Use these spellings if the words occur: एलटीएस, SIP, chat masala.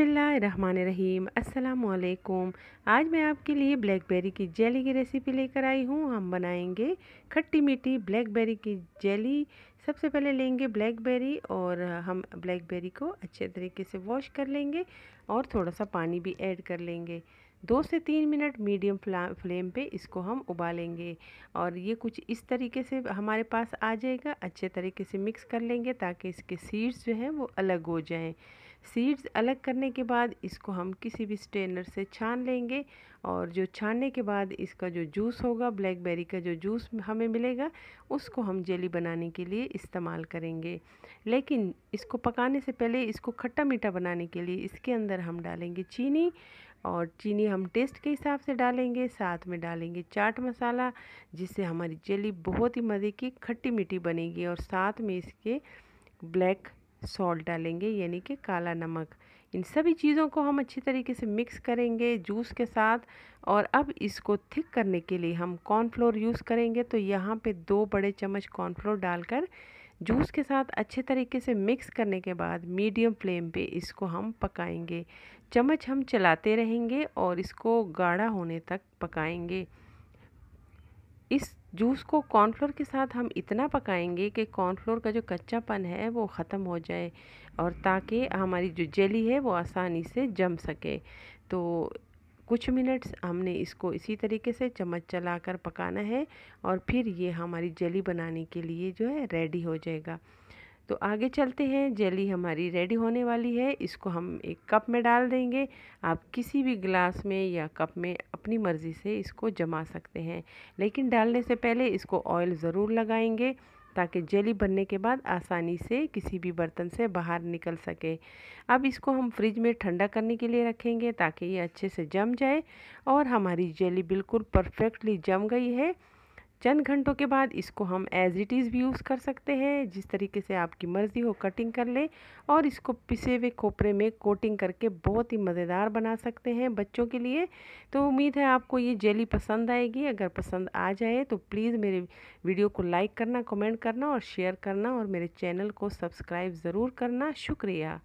बिस्मिल्लाहिर्रहमानिर्रहीम, अस्सलामुअलैकुम। आज मैं आपके लिए ब्लैकबेरी की जेली की रेसिपी लेकर आई हूँ। हम बनाएंगे खट्टी मीठी ब्लैकबेरी की जेली। सबसे पहले लेंगे ब्लैकबेरी और हम ब्लैकबेरी को अच्छे तरीके से वॉश कर लेंगे और थोड़ा सा पानी भी ऐड कर लेंगे। 2 से 3 मिनट मीडियम फ्लेम पे इसको हम उबालेंगे और ये कुछ इस तरीके से हमारे पास आ जाएगा। अच्छे तरीके से मिक्स कर लेंगे ताकि इसके सीड्स जो हैं वो अलग हो जाएं। सीड्स अलग करने के बाद इसको हम किसी भी स्ट्रेनर से छान लेंगे और जो छानने के बाद इसका जो जूस होगा, ब्लैकबेरी का जो जूस हमें मिलेगा, उसको हम जेली बनाने के लिए इस्तेमाल करेंगे। लेकिन इसको पकाने से पहले इसको खट्टा मीठा बनाने के लिए इसके अंदर हम डालेंगे चीनी, और चीनी हम टेस्ट के हिसाब से डालेंगे। साथ में डालेंगे चाट मसाला, जिससे हमारी जेली बहुत ही मज़े की खट्टी मीठी बनेगी। और साथ में इसके ब्लैक सॉल्ट डालेंगे यानी कि काला नमक। इन सभी चीज़ों को हम अच्छी तरीके से मिक्स करेंगे जूस के साथ। और अब इसको थिक करने के लिए हम कॉर्नफ्लोर यूज़ करेंगे। तो यहाँ पे 2 बड़े चम्मच कॉर्नफ्लोर डालकर जूस के साथ अच्छे तरीके से मिक्स करने के बाद मीडियम फ्लेम पे इसको हम पकाएंगे। चम्मच हम चलाते रहेंगे और इसको गाढ़ा होने तक पकाएंगे। इस जूस को कॉर्नफ्लोर के साथ हम इतना पकाएंगे कि कॉर्नफ्लोर का जो कच्चापन है वो ख़त्म हो जाए, और ताकि हमारी जो जेली है वो आसानी से जम सके। तो कुछ मिनट्स हमने इसको इसी तरीके से चम्मच चलाकर पकाना है और फिर ये हमारी जेली बनाने के लिए जो है रेडी हो जाएगा। तो आगे चलते हैं। जेली हमारी रेडी होने वाली है। इसको हम एक कप में डाल देंगे। आप किसी भी गिलास में या कप में अपनी मर्ज़ी से इसको जमा सकते हैं, लेकिन डालने से पहले इसको ऑयल ज़रूर लगाएंगे ताकि जेली बनने के बाद आसानी से किसी भी बर्तन से बाहर निकल सके। अब इसको हम फ्रिज में ठंडा करने के लिए रखेंगे ताकि ये अच्छे से जम जाए। और हमारी जेली बिल्कुल परफेक्टली जम गई है। चंद घंटों के बाद इसको हम एज़ इट इज़ भी यूज़ कर सकते हैं। जिस तरीके से आपकी मर्ज़ी हो कटिंग कर लें, और इसको पिसे हुए खोपरे में कोटिंग करके बहुत ही मज़ेदार बना सकते हैं बच्चों के लिए। तो उम्मीद है आपको ये जेली पसंद आएगी। अगर पसंद आ जाए तो प्लीज़ मेरे वीडियो को लाइक करना, कमेंट करना और शेयर करना, और मेरे चैनल को सब्सक्राइब ज़रूर करना। शुक्रिया।